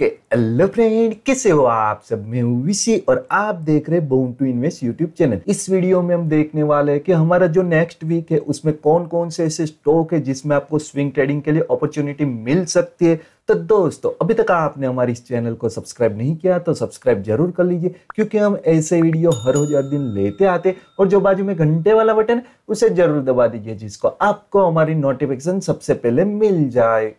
Hello friend, कैसे हो आप सब। मैं हूँ ऋषि और आप देख रहे born to invest YouTube channel. इस वीडियो में हम देखने वाले हैं कि हमारा जो नेक्स्ट वीक है उसमें कौन कौन से ऐसे स्टॉक है जिसमें आपको स्विंग ट्रेडिंग के लिए अपॉर्चुनिटी मिल सकती है। तो दोस्तों, अभी तक आपने हमारे इस चैनल को सब्सक्राइब नहीं किया तो सब्सक्राइब जरूर कर लीजिए, क्योंकि हम ऐसे वीडियो हर रोज दिन लेते आते। और जो बाजू में घंटे वाला बटन है उसे जरूर दबा दीजिए, जिसको आपको हमारी नोटिफिकेशन सबसे पहले मिल जाए।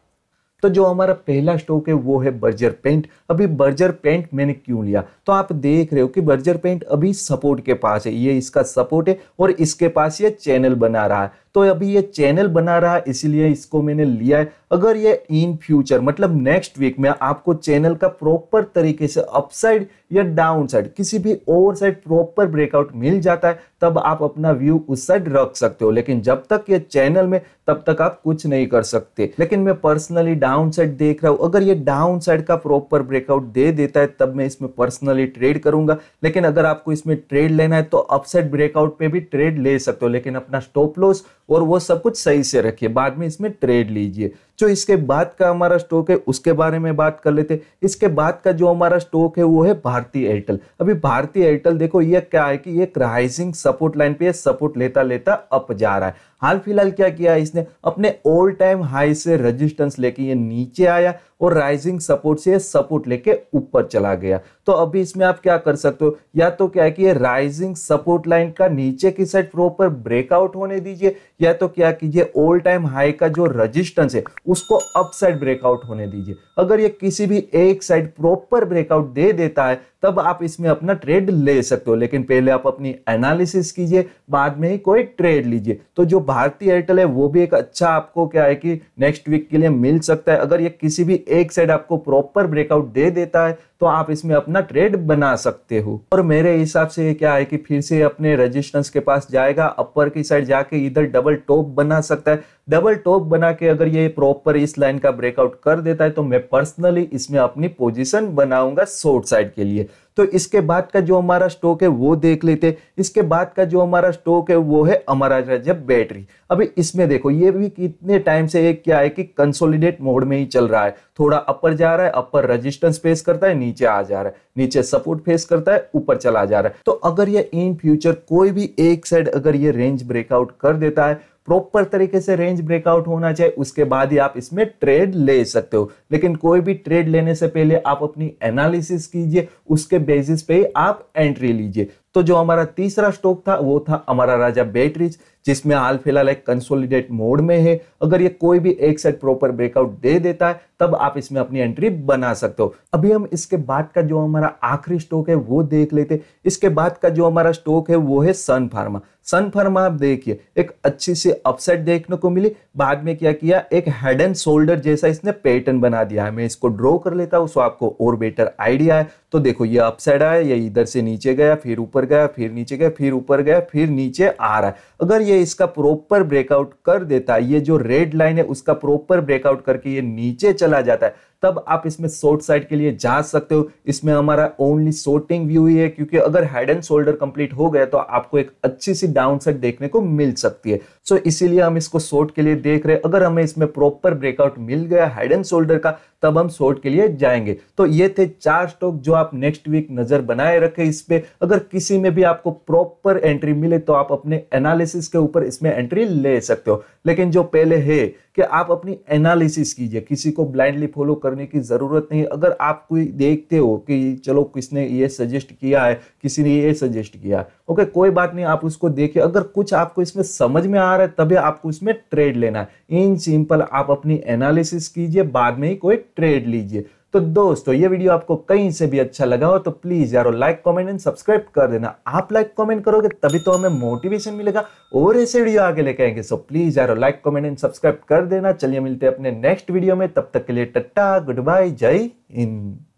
तो जो हमारा पहला स्टॉक है वो है बर्जर पेंट। अभी बर्जर पेंट मैंने क्यों लिया, तो आप देख रहे हो कि बर्जर पेंट अभी सपोर्ट के पास है। ये इसका सपोर्ट है और इसके पास ये चैनल बना रहा है। तो अभी ये चैनल बना रहा है इसलिए इसको मैंने लिया है। अगर ये इन फ्यूचर मतलब नेक्स्ट वीक में आपको चैनल का प्रॉपर तरीके से अपसाइड या डाउन साइड किसी भी ओवर साइड प्रॉपर ब्रेकआउट मिल जाता है तब आप अपना व्यू उस साइड रख सकते हो, लेकिन जब तक ये चैनल में तब तक आप कुछ नहीं कर सकते। लेकिन मैं पर्सनली डाउन साइड देख रहा हूँ, अगर ये डाउन साइड का प्रॉपर ब्रेकआउट दे देता है तब मैं इसमें पर्सनली ट्रेड करूंगा। लेकिन अगर आपको इसमें ट्रेड लेना है तो अपसाइड ब्रेकआउट पे भी ट्रेड ले सकते हो, लेकिन अपना स्टॉप लॉस और वो सब कुछ सही से रखिए, बाद में इसमें ट्रेड लीजिए। जो इसके बाद का हमारा स्टॉक है उसके बारे में बात कर लेते। इसके बाद का जो हमारा स्टॉक है वो है भारती एयरटेल। अभी भारती एयरटेल देखो ये क्या है कि ये राइजिंग सपोर्ट लाइन पे सपोर्ट लेता लेता अप जा रहा है। हाल फिलहाल क्या किया इसने, अपने ऑल टाइम हाई से रेजिस्टेंस लेके ये नीचे आया और राइजिंग सपोर्ट से सपोर्ट लेके ऊपर चला गया। तो अभी इसमें आप क्या कर सकते हो, या तो क्या है कि ये राइजिंग सपोर्ट लाइन का नीचे की साइड प्रॉपर ब्रेकआउट होने दीजिए, या तो क्या कीजिए ऑल टाइम हाई का जो रेजिस्टेंस है उसको अपसाइड ब्रेकआउट होने दीजिए। अगर ये किसी भी एक साइड प्रॉपर ब्रेकआउट दे देता है तब आप इसमें अपना ट्रेड ले सकते हो, लेकिन पहले आप अपनी एनालिसिस कीजिए, बाद में ही कोई ट्रेड लीजिए। तो जो भारती एयरटेल है वो भी एक अच्छा आपको क्या है कि नेक्स्ट वीक के लिए मिल सकता है। अगर ये किसी भी एक साइड आपको प्रॉपर ब्रेकआउट दे देता है तो आप इसमें अपना ट्रेड बना सकते हो। और मेरे हिसाब से ये क्या है कि फिर से अपने रेजिस्टेंस के पास जाएगा, अपर की साइड जाके इधर डबल टॉप बना सकता है। डबल टॉप बना के अगर ये प्रॉपर इस लाइन का ब्रेकआउट कर देता है तो मैं पर्सनली इसमें अपनी पोजीशन बनाऊंगा शॉर्ट साइड के लिए। तो इसके बाद का जो हमारा स्टॉक है वो देख लेते। इसके बाद का जो हमारा स्टॉक है वो है अमराराज बैटरी। अभी इसमें देखो ये भी कितने टाइम से एक क्या है कि कंसोलिडेट मोड में ही चल रहा है। थोड़ा अपर जा रहा है, अपर रेजिस्टेंस फेस करता है, नीचे आ जा रहा है, नीचे सपोर्ट फेस करता है, ऊपर चला जा रहा है। तो अगर ये इन फ्यूचर कोई भी एक साइड अगर ये रेंज ब्रेकआउट कर देता है, प्रॉपर तरीके से रेंज ब्रेकआउट होना चाहिए, उसके बाद ही आप इसमें ट्रेड ले सकते हो। लेकिन कोई भी ट्रेड लेने से पहले आप अपनी एनालिसिस कीजिए, उसके बेसिस पे ही आप एंट्री लीजिए। तो जो हमारा तीसरा स्टॉक था वो था हमारा राजा बैटरीज, जिसमें हाल फिलहाल एक कंसोलिडेट मोड में है। अगर ये कोई भी एक साइड प्रॉपर ब्रेकआउट दे देता है तब आप इसमें अपनी एंट्री बना सकते हो। अभी हम इसके बाद का जो हमारा आखिरी स्टॉक है वो देख लेते। इसके बाद का जो हमारा स्टॉक है वो है सन फार्मा। सन फार्मा आप देखिए एक अच्छी सी अपसाइड देखने को मिली, बाद में क्या किया एक हेड एंड शोल्डर जैसा इसने पैटर्न बना दिया है। मैं इसको ड्रॉ कर लेता हूँ, सो आपको और बेटर आइडिया है। तो देखो ये अपसाइड आया, ये इधर से नीचे गया, फिर ऊपर गया, फिर नीचे गया, फिर ऊपर गया, फिर नीचे आ रहा है। अगर ये इसका प्रॉपर ब्रेकआउट कर देता है, ये जो रेड लाइन है उसका प्रॉपर ब्रेकआउट करके ये नीचे चला जाता है, तब आप इसमें शॉर्ट साइड के लिए जा सकते हो। इसमें हमारा ओनली शॉर्टिंग व्यू ही है, क्योंकि अगर हेड एंड शोल्डर कंप्लीट हो गया तो आपको एक अच्छी सी डाउन साइड देखने को मिल सकती है। सो इसीलिए हम इसको शॉर्ट के लिए देख रहे हैं। अगर हमें इसमें प्रॉपर ब्रेकआउट मिल गया हेड एंड शोल्डर का तब हम शॉर्ट के लिए जाएंगे। तो ये थे चार स्टॉक जो आप नेक्स्ट वीक नजर बनाए रखें इस पे। अगर किसी में भी आपको प्रॉपर एंट्री मिले तो आप अपने एनालिसिस के ऊपर इसमें एंट्री ले सकते हो, लेकिन जो पहले है कि आप अपनी एनालिसिस कीजिए, किसी को ब्लाइंडली फॉलो करने की ज़रूरत नहीं। अगर आप कोई देखते हो कि चलो किसने ये सजेस्ट किया है, किसी ने ये सजेस्ट किया है, ओके कोई बात नहीं, आप उसको देखिए। अगर कुछ आपको इसमें समझ में आ रहा है तभी आपको इसमें ट्रेड लेना है। इन सिंपल आप अपनी एनालिसिस कीजिए, बाद में ही कोई ट्रेड लीजिए। तो दोस्तों ये वीडियो आपको कहीं से भी अच्छा लगा हो तो प्लीज यारो लाइक कमेंट एंड सब्सक्राइब कर देना। आप लाइक कमेंट करोगे तभी तो हमें मोटिवेशन मिलेगा और ऐसे वीडियो आगे लेके आएंगे। सो प्लीज यारो लाइक कमेंट एंड सब्सक्राइब कर देना। चलिए मिलते हैं अपने नेक्स्ट वीडियो में, तब तक के लिए टाटा, गुड बाय, जय हिंद।